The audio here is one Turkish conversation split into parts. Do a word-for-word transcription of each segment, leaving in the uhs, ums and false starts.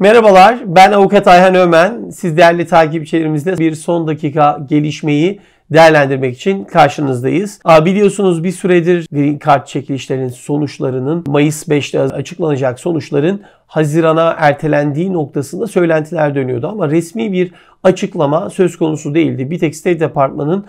Merhabalar, ben Avukat Ayhan Ömen. Siz değerli takipçilerimizle bir son dakika gelişmeyi değerlendirmek için karşınızdayız. Biliyorsunuz bir süredir Green Card çekilişlerinin sonuçlarının Mayıs beşte açıklanacak sonuçların Haziran'a ertelendiği noktasında söylentiler dönüyordu ama resmi bir açıklama söz konusu değildi. Bir tek State Department'ın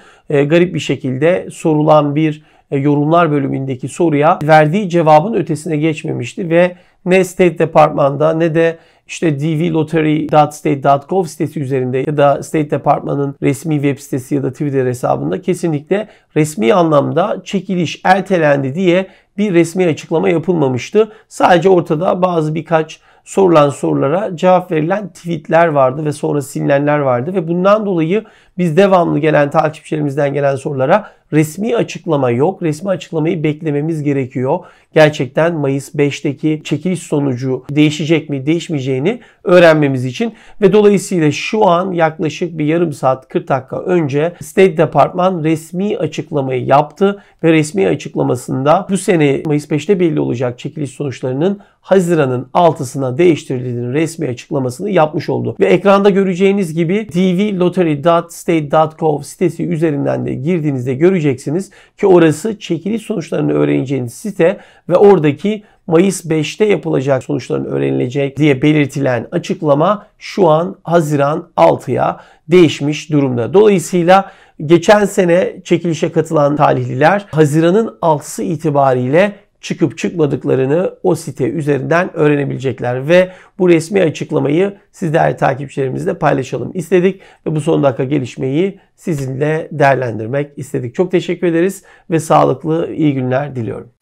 garip bir şekilde sorulan bir yorumlar bölümündeki soruya verdiği cevabın ötesine geçmemişti ve ne State Department'da ne de İşte d v lottery nokta state nokta gov sitesi üzerinde ya da State Department'ın resmi web sitesi ya da Twitter hesabında kesinlikle resmi anlamda çekiliş ertelendi diye bir resmi açıklama yapılmamıştı. Sadece ortada bazı birkaç sorulan sorulara cevap verilen tweetler vardı ve sonra silinenler vardı ve bundan dolayı biz devamlı gelen takipçilerimizden gelen sorulara resmi açıklama yok. Resmi açıklamayı beklememiz gerekiyor. Gerçekten Mayıs beşteki çekiliş sonucu değişecek mi, değişmeyeceğini öğrenmemiz için ve dolayısıyla şu an yaklaşık bir yarım saat kırk dakika önce State Department resmi açıklamayı yaptı ve resmi açıklamasında bu sene Mayıs beşte belli olacak çekiliş sonuçlarının Haziran'ın altısına değiştirildiğinin resmi açıklamasını yapmış oldu. Ve ekranda göreceğiniz gibi d v lottery nokta state nokta gov sitesi üzerinden de girdiğinizde göreceksiniz ki orası çekiliş sonuçlarını öğreneceğiniz site ve oradaki Mayıs beşte yapılacak sonuçların öğrenilecek diye belirtilen açıklama şu an Haziran altıya değişmiş durumda. Dolayısıyla geçen sene çekilişe katılan talihliler Haziran'ın altısı itibariyle çıkıp çıkmadıklarını o site üzerinden öğrenebilecekler ve bu resmi açıklamayı siz değerli takipçilerimizle paylaşalım istedik ve bu son dakika gelişmeyi sizinle değerlendirmek istedik. Çok teşekkür ederiz ve sağlıklı iyi günler diliyorum.